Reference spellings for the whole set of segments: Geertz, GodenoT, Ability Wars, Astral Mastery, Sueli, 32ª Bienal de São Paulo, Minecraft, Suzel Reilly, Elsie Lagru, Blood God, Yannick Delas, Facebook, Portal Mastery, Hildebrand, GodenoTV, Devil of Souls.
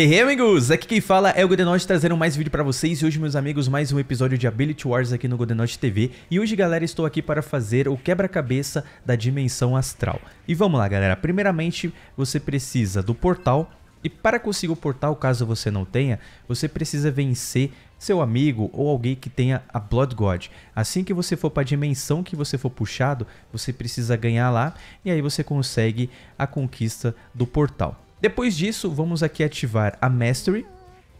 Hey amigos, aqui quem fala é o GodenoT trazendo mais vídeo pra vocês. E hoje, meus amigos, mais um episódio de Ability Wars aqui no GodenoTV. E hoje, galera, estou aqui para fazer o quebra-cabeça da dimensão astral. E vamos lá, galera, primeiramente você precisa do portal. E para conseguir o portal, caso você não tenha, você precisa vencer seu amigo ou alguém que tenha a Blood God. Assim que você for para a dimensão que você for puxado, você precisa ganhar lá. E aí você consegue a conquista do portal. Depois disso, vamos aqui ativar a Mastery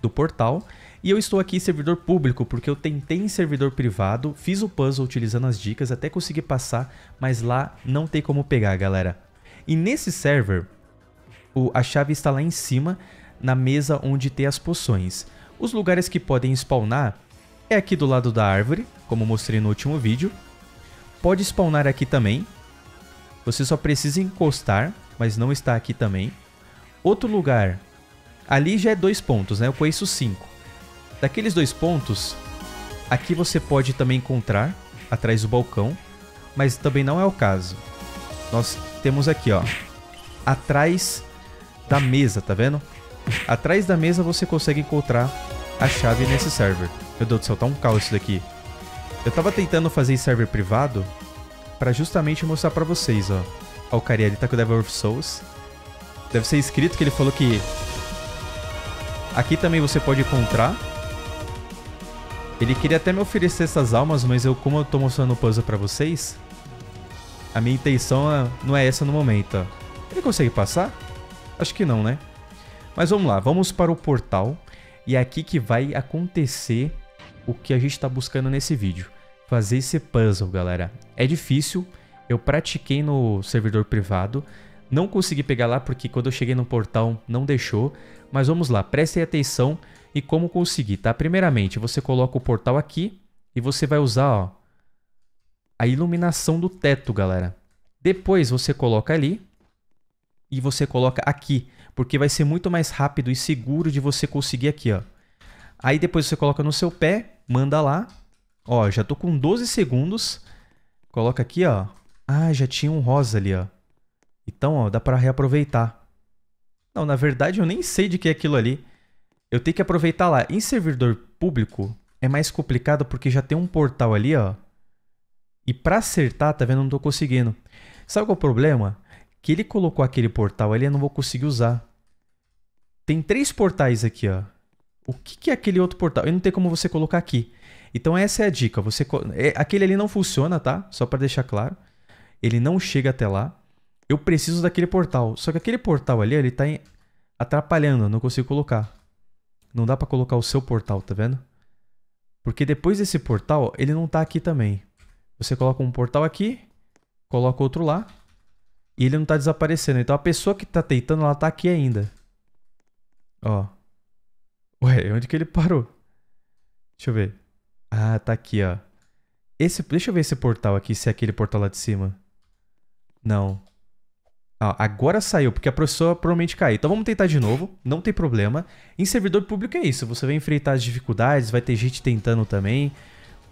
do portal. E eu estou aqui em servidor público, porque eu tentei em servidor privado, fiz o puzzle utilizando as dicas, até conseguir passar, mas lá não tem como pegar, galera. E nesse server, a chave está lá em cima, na mesa onde tem as poções. Os lugares que podem spawnar é aqui do lado da árvore, como mostrei no último vídeo. Pode spawnar aqui também. Você só precisa encostar, mas não está aqui também. Outro lugar, ali já é 2 pontos, né? Eu conheço 5. Daqueles 2 pontos, aqui você pode também encontrar, atrás do balcão, mas também não é o caso. Nós temos aqui, ó, atrás da mesa, tá vendo? Atrás da mesa você consegue encontrar a chave nesse server. Meu Deus do céu, tá um caos isso daqui. Eu tava tentando fazer em server privado pra justamente mostrar pra vocês, ó. Ó, o cara ali tá com o Devil of Souls. Deve ser escrito que ele falou que aqui também você pode encontrar. Ele queria até me oferecer essas almas, mas eu, como eu tô mostrando o puzzle pra vocês, a minha intenção não é essa no momento. Ele consegue passar? Acho que não, né? Mas vamos lá, vamos para o portal. E é aqui que vai acontecer o que a gente tá buscando nesse vídeo. Fazer esse puzzle, galera. É difícil, eu pratiquei no servidor privado. Não consegui pegar lá porque quando eu cheguei no portal não deixou. Mas vamos lá, prestem atenção e como conseguir, tá? Primeiramente, você coloca o portal aqui e você vai usar, ó, a iluminação do teto, galera. Depois você coloca ali e você coloca aqui, porque vai ser muito mais rápido e seguro de você conseguir aqui, ó. Aí depois você coloca no seu pé, manda lá. Ó, já tô com 12 segundos. Coloca aqui, ó. Ah, já tinha um rosa ali, ó. Então, ó, dá pra reaproveitar. Não, na verdade eu nem sei de que é aquilo ali. Eu tenho que aproveitar lá. Em servidor público é mais complicado porque já tem um portal ali, ó. E pra acertar, tá vendo? Eu não tô conseguindo. Sabe qual é o problema? Que ele colocou aquele portal ali, eu não vou conseguir usar. Tem 3 portais aqui, ó. O que é aquele outro portal? E não tem como você colocar aqui. Então essa é a dica. Você... aquele ali não funciona, tá? Só pra deixar claro. Ele não chega até lá. Eu preciso daquele portal. Só que aquele portal ali, ele tá atrapalhando. Eu não consigo colocar. Não dá pra colocar o seu portal, tá vendo? Porque depois desse portal, ele não tá aqui também. Você coloca um portal aqui, coloca outro lá, e ele não tá desaparecendo. Então a pessoa que tá tentando, ela tá aqui ainda. Ó. Ué, onde que ele parou? Deixa eu ver. Ah, tá aqui, ó. Deixa eu ver esse portal aqui, se é aquele portal lá de cima. Não. Ah, agora saiu, porque a pessoa provavelmente caiu. Então vamos tentar de novo, não tem problema. Em servidor público é isso, você vai enfrentar as dificuldades, vai ter gente tentando também,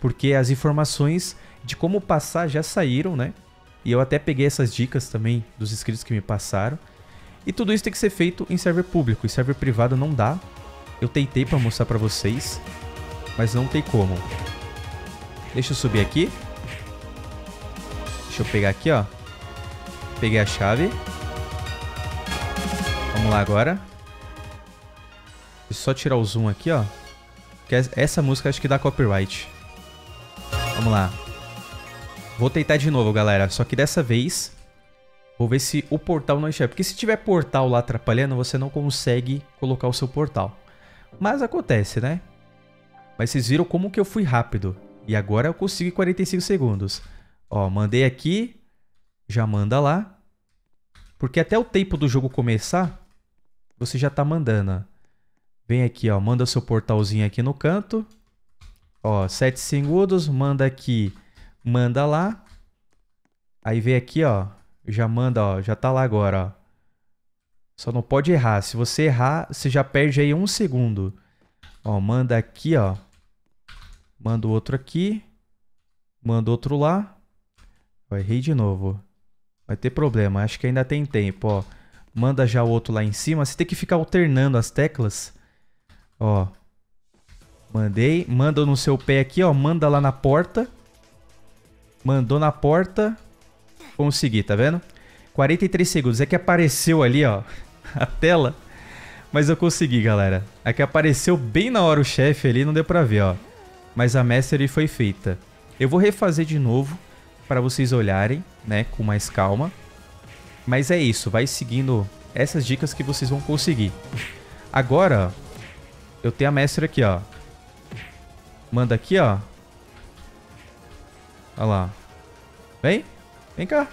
porque as informações de como passar já saíram, né? E eu até peguei essas dicas também dos inscritos que me passaram. E tudo isso tem que ser feito em server público, em server privado não dá. Eu tentei pra mostrar pra vocês, mas não tem como. Deixa eu subir aqui. Deixa eu pegar aqui, ó. Peguei a chave. Vamos lá agora. Deixa eu só tirar o zoom aqui, ó. Porque essa música acho que dá copyright. Vamos lá. Vou tentar de novo, galera. Só que dessa vez, vou ver se o portal não enxerga. Porque se tiver portal lá atrapalhando, você não consegue colocar o seu portal. Mas acontece, né? Mas vocês viram como que eu fui rápido. E agora eu consegui 45 segundos. Ó, mandei aqui. Já manda lá. Porque até o tempo do jogo começar, você já tá mandando, ó. Vem aqui, ó. Manda seu portalzinho aqui no canto. Ó, 7 segundos. Manda aqui. Manda lá. Aí vem aqui, ó. Já manda, ó. Já tá lá agora, ó. Só não pode errar. Se você errar, você já perde aí 1 segundo. Ó, manda aqui, ó. Manda o outro aqui. Manda outro lá. Ó, errei de novo. Vai ter problema, acho que ainda tem tempo, ó. manda já o outro lá em cima. Você tem que ficar alternando as teclas. Ó. Mandei. Manda no seu pé aqui, ó. Manda lá na porta. Mandou na porta. Consegui, tá vendo? 43 segundos. É que apareceu ali, ó, a tela. Mas eu consegui, galera. É que apareceu bem na hora o chefe ali. Não deu pra ver, ó. Mas a mastery foi feita. Eu vou refazer de novo pra vocês olharem, né? Com mais calma. Mas é isso. Vai seguindo essas dicas que vocês vão conseguir. Agora, ó. Eu tenho a mestre aqui, ó. Manda aqui, ó. Olha lá. Vem. Vem cá.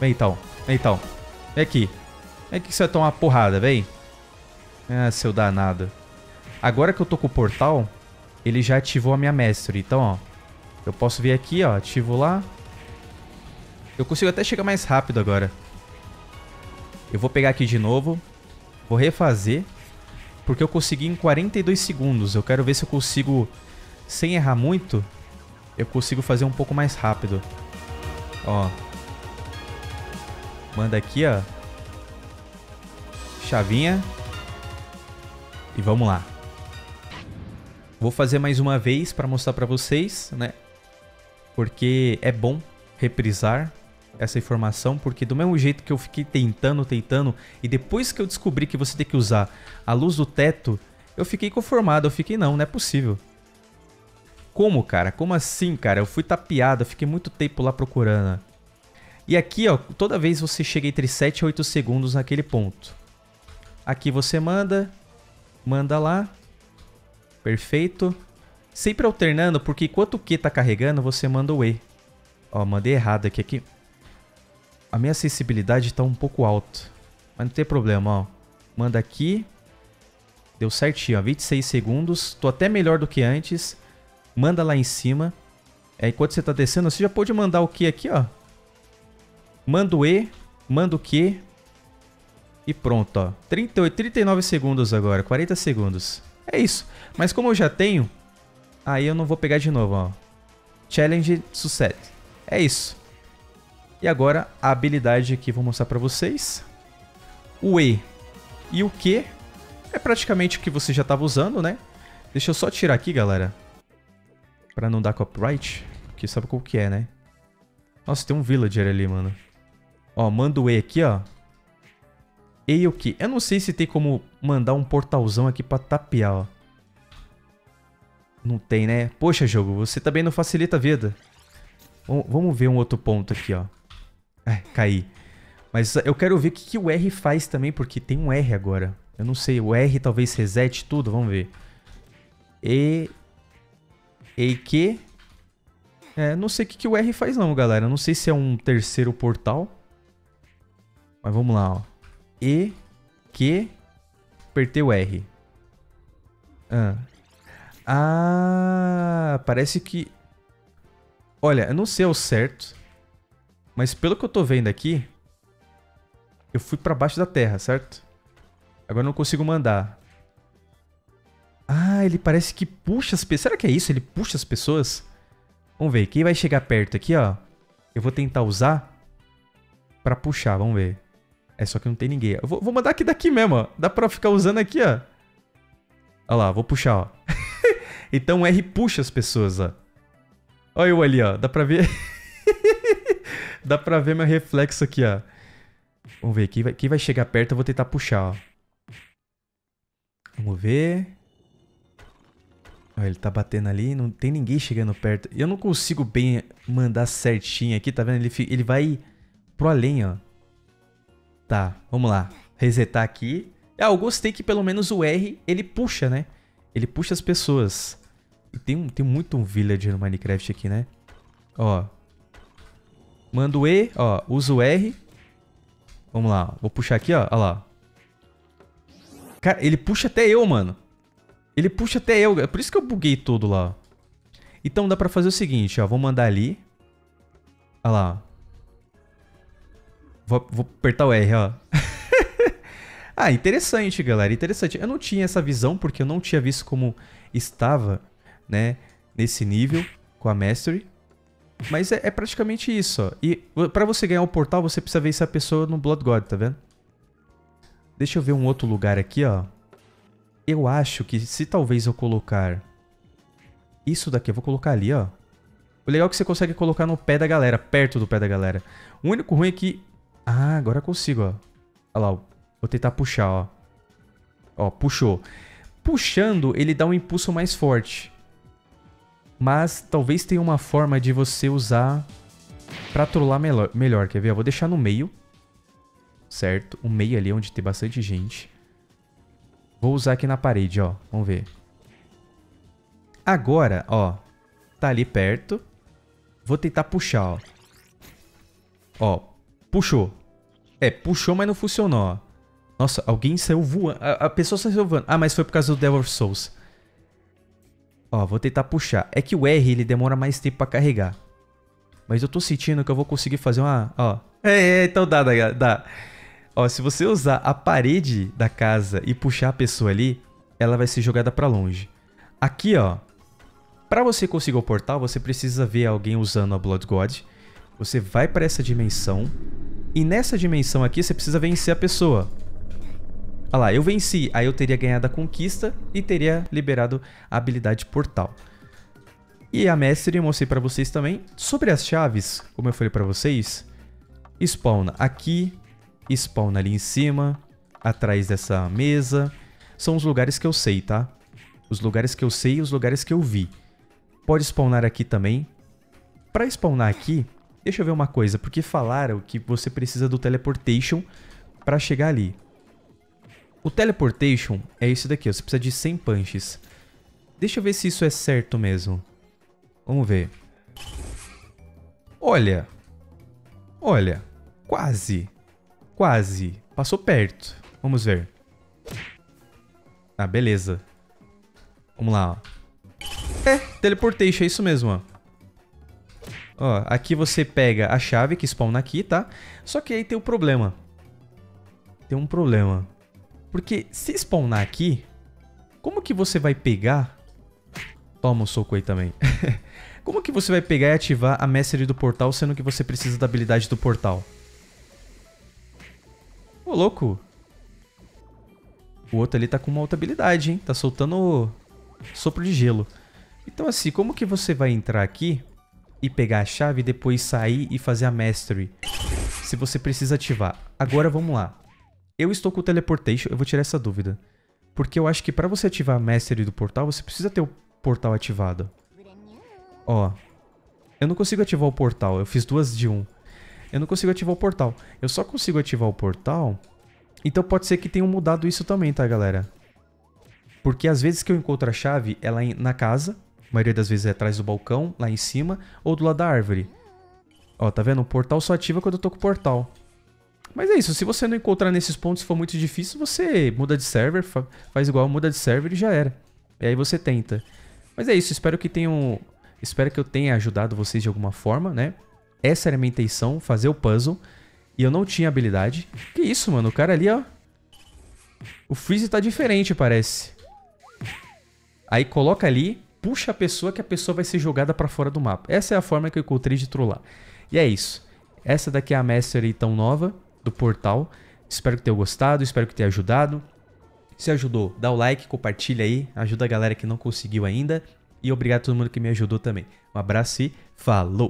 Vem, então. Vem, então. Vem aqui. Vem aqui que você vai tomar uma porrada, vem. Ah, seu danado. Agora que eu tô com o portal, ele já ativou a minha mestre. Então, ó. Eu posso vir aqui, ó. Ativo lá. Eu consigo até chegar mais rápido agora. Eu vou pegar aqui de novo. Vou refazer. Porque eu consegui em 42 segundos. Eu quero ver se eu consigo, sem errar muito, eu consigo fazer um pouco mais rápido. Ó. Manda aqui, ó. Chavinha. E vamos lá. Vou fazer mais uma vez pra mostrar pra vocês, né? Porque é bom reprisar essa informação, porque do mesmo jeito que eu fiquei tentando, e depois que eu descobri que você tem que usar a luz do teto, eu fiquei conformado, eu fiquei, não é possível. Como, cara? Como assim, cara? Eu fui tapeado, eu fiquei muito tempo lá procurando. E aqui, ó, toda vez você chega entre 7 e 8 segundos naquele ponto. Aqui você manda lá. Perfeito. Sempre alternando, porque enquanto o Q tá carregando, você manda o E. Ó, mandei errado aqui. A minha acessibilidade tá um pouco alta. Mas não tem problema, ó. Manda aqui. Deu certinho, ó. 26 segundos. Tô até melhor do que antes. Manda lá em cima. É, enquanto você tá descendo, você já pode mandar o Q aqui, ó. Manda o E. Manda o Q. E pronto, ó. 38, 39 segundos agora. 40 segundos. É isso. Mas como eu já tenho... Aí eu não vou pegar de novo, ó. Challenge sucesso. É isso. E agora a habilidade aqui, vou mostrar pra vocês. O E e o Q é praticamente o que você já estava usando, né? Deixa eu só tirar aqui, galera. Pra não dar copyright. Porque sabe qual que é, né? Nossa, tem um villager ali, mano. Ó, manda o E aqui, ó. E e o Q. Eu não sei se tem como mandar um portalzão aqui pra tapear, ó. Não tem, né? Poxa, jogo, você também não facilita a vida. Vamos ver um outro ponto aqui, ó. Caí. Mas eu quero ver o que o R faz também, porque tem um R agora. Eu não sei, o R talvez resete tudo, vamos ver. E Q. É, não sei o que o R faz não, galera. Eu não sei se é um terceiro portal. Mas vamos lá, ó. E, Q, apertei o R. Parece que... Olha, eu não sei ao certo, mas pelo que eu tô vendo aqui, eu fui pra baixo da terra, certo? Agora eu não consigo mandar. Ah, ele parece que puxa as pessoas. Será que é isso? Ele puxa as pessoas? Vamos ver. Quem vai chegar perto aqui, ó? Eu vou tentar usar pra puxar. Vamos ver. É, só que não tem ninguém. Eu vou mandar aqui daqui mesmo, ó. Dá pra ficar usando aqui, ó. Olha lá, vou puxar, ó. Então o R puxa as pessoas, ó. Olha eu ali, ó. Dá pra ver? Dá pra ver meu reflexo aqui, ó. Vamos ver. Quem vai chegar perto, eu vou tentar puxar, ó. Vamos ver. Olha, ele tá batendo ali. Não tem ninguém chegando perto. Eu não consigo bem mandar certinho aqui, tá vendo? Ele vai pro além, ó. Tá, vamos lá. Resetar aqui. Ah, eu gostei que pelo menos o R, ele puxa, né? Ele puxa as pessoas. Tem muito um villager no Minecraft aqui, né? Ó. Manda o E, ó. Usa o R. Vamos lá. Vou puxar aqui, ó. Olha lá. Cara, ele puxa até eu, mano. Ele puxa até eu. É por isso que eu buguei todo lá. Então dá pra fazer o seguinte, ó. Vou mandar ali. Olha lá. Vou apertar o R, ó. Ah, interessante, galera. Interessante. Eu não tinha essa visão porque eu não tinha visto como estava... né, nesse nível, com a Mastery. Mas é praticamente isso, ó. E pra você ganhar o portal, você precisa ver essa pessoa no Blood God, tá vendo? Deixa eu ver um outro lugar aqui, ó. Eu acho que se talvez eu colocar... isso daqui, eu vou colocar ali, ó. O legal é que você consegue colocar no pé da galera, perto do pé da galera. O único ruim é que... ah, agora eu consigo, ó. Olha lá, ó. Vou tentar puxar, ó. Ó, puxou. Puxando, ele dá um impulso mais forte. Mas talvez tenha uma forma de você usar pra trollar melhor. Quer ver? Eu vou deixar no meio. Certo? O meio ali, onde tem bastante gente. Vou usar aqui na parede, ó. Vamos ver. Agora, ó. Tá ali perto. Vou tentar puxar, ó. Ó. Puxou. É, puxou, mas não funcionou, ó. Nossa, alguém saiu voando. A pessoa saiu voando. Ah, mas foi por causa do Devil of Souls. Ó, vou tentar puxar. É que o R, ele demora mais tempo pra carregar. Mas eu tô sentindo que eu vou conseguir fazer uma... ó. Então dá. Ó, se você usar a parede da casa e puxar a pessoa ali, ela vai ser jogada pra longe. Aqui, ó. Pra você conseguir o portal, você precisa ver alguém usando a Blood God. Você vai pra essa dimensão. E nessa dimensão aqui, você precisa vencer a pessoa. Olha lá, eu venci, aí eu teria ganhado a conquista e teria liberado a habilidade portal. E a mestre eu mostrei pra vocês também. Sobre as chaves, como eu falei pra vocês, spawna aqui, spawna ali em cima, atrás dessa mesa. São os lugares que eu sei, tá? Os lugares que eu sei e os lugares que eu vi. Pode spawnar aqui também. Pra spawnar aqui, deixa eu ver uma coisa, porque falaram que você precisa do teleportation pra chegar ali. O teleportation é isso daqui, ó. Você precisa de 100 punches. Deixa eu ver se isso é certo mesmo. Vamos ver. Olha. Olha. Quase. Quase. Passou perto. Vamos ver. Ah, beleza. Vamos lá, ó. É, teleportation, é isso mesmo, ó. Ó, aqui você pega a chave que spawna aqui, tá? Só que aí tem um problema. Tem um problema. Porque se spawnar aqui, como que você vai pegar... toma um soco aí também. Como que você vai pegar e ativar a mestre do portal, sendo que você precisa da habilidade do portal? Ô, louco. O outro ali tá com uma outra habilidade, hein? Tá soltando sopro de gelo. Então, assim, como que você vai entrar aqui e pegar a chave e depois sair e fazer a mestre? Se você precisa ativar. Agora, vamos lá. Eu estou com o teleportation, eu vou tirar essa dúvida. Porque eu acho que pra você ativar a mestre do portal, você precisa ter o portal ativado. Ó. Eu não consigo ativar o portal, eu fiz duas de um. Eu não consigo ativar o portal. Eu só consigo ativar o portal. Então pode ser que tenham mudado isso também, tá, galera? Porque às vezes que eu encontro a chave, é lá na casa. A maioria das vezes é atrás do balcão, lá em cima. Ou do lado da árvore. Ó, tá vendo? O portal só ativa quando eu tô com o portal. Mas é isso, se você não encontrar nesses pontos, for muito difícil, você muda de server, faz igual, muda de server e já era. E aí você tenta. Mas é isso, espero que eu tenha ajudado vocês de alguma forma, né? Essa era a minha intenção, fazer o puzzle. E eu não tinha habilidade. Que isso, mano, o cara ali, ó. O Freeze tá diferente, parece. Aí coloca ali, puxa a pessoa, que a pessoa vai ser jogada pra fora do mapa. Essa é a forma que eu encontrei de trollar. E é isso. Essa daqui é a mestre então nova do portal. Espero que tenha gostado, espero que tenha ajudado. Se ajudou, dá o like, compartilha aí, ajuda a galera que não conseguiu ainda. E obrigado a todo mundo que me ajudou também. Um abraço e falou!